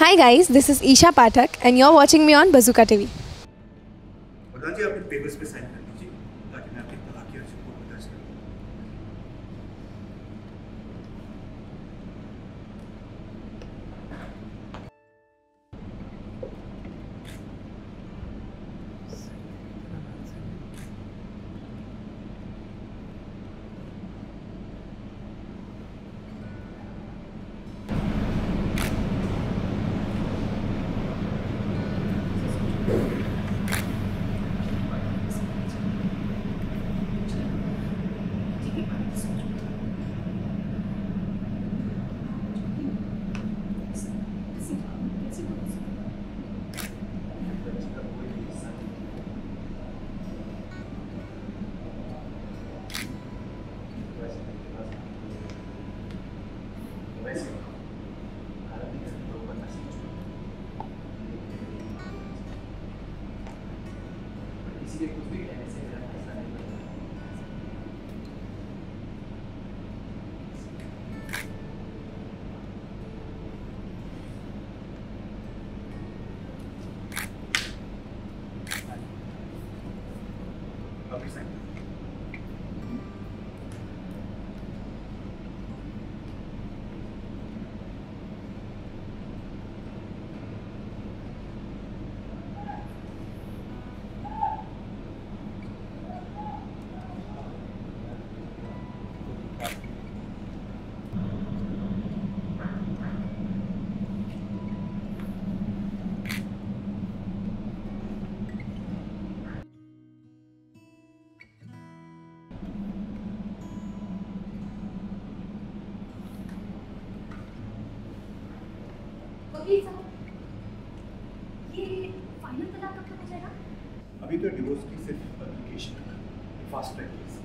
Hi guys, this is Esha Pathak and you're watching me on Buzzzooka TV. वरदान जी, आप इन papers पे sign कर लीजिए ताकि मैं आपकी तलाक की अर्जी को बता अभी तो डिवोर्स की सिर्फ एप्लीकेशन फास्ट ट्रैक केस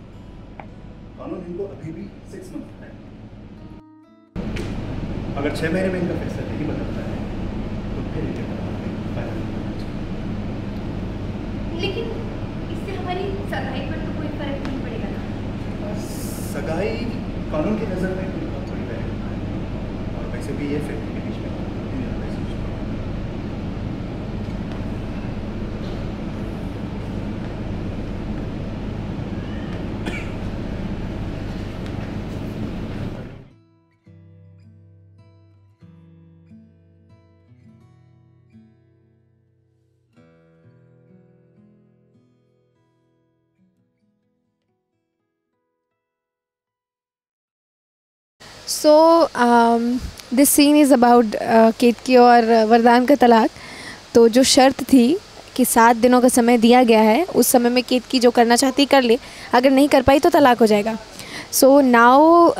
कानून इनको अभी भी 6 मंथ है। अगर 6 महीने में इनका फैसला नहीं बदलता है तो फिर लेकिन इससे हमारी सगाई पर तो कोई फर्क नहीं पड़ेगा ना? सगाई कानून की नज़र में बहुत थोड़ी रहेगा और वैसे भी ये फैक्ट्री के बीच में So this scene is about केतकी और वरदान का तलाक। तो जो शर्त थी कि 7 दिनों का समय दिया गया है, उस समय में केतकी जो करना चाहती कर ले, अगर नहीं कर पाई तो तलाक हो जाएगा। सो नाउ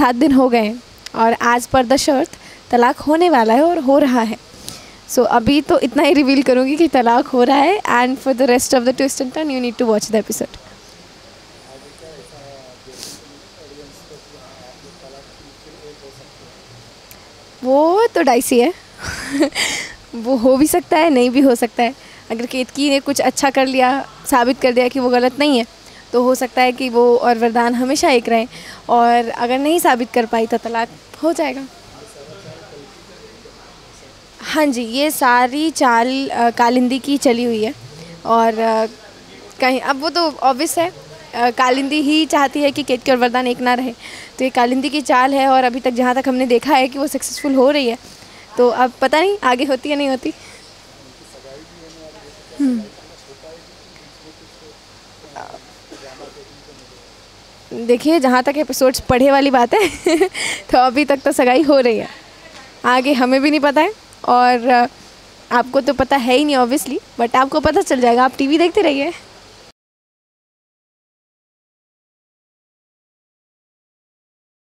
7 दिन हो गए और आज पर द शर्त तलाक होने वाला है और हो रहा है। सो अभी तो इतना ही रिवील करूँगी कि तलाक हो रहा है and for the rest of the twist and turn you need to watch the episode. वो तो डाइसी है वो हो भी सकता है, नहीं भी हो सकता है। अगर केतकी ने कुछ अच्छा कर लिया, साबित कर दिया कि वो गलत नहीं है, तो हो सकता है कि वो और वरदान हमेशा एक रहें, और अगर नहीं साबित कर पाई तो तलाक हो जाएगा। हाँ जी, ये सारी चाल कालिंदी की चली हुई है और कहीं अब वो तो ऑब्वियस है, कालिंदी ही चाहती है कि केतकी और वरदान एक ना रहे, तो ये कालिंदी की चाल है और अभी तक जहाँ तक हमने देखा है कि वो सक्सेसफुल हो रही है। तो अब पता नहीं आगे होती या नहीं होती। देखिए, जहाँ तक एपिसोड्स पढ़े वाली बात है तो अभी तक तो सगाई हो रही है, आगे हमें भी नहीं पता है और आपको तो पता है ही नहीं ऑब्वियसली, बट आपको पता चल जाएगा। आप टीवी देखते रहिए।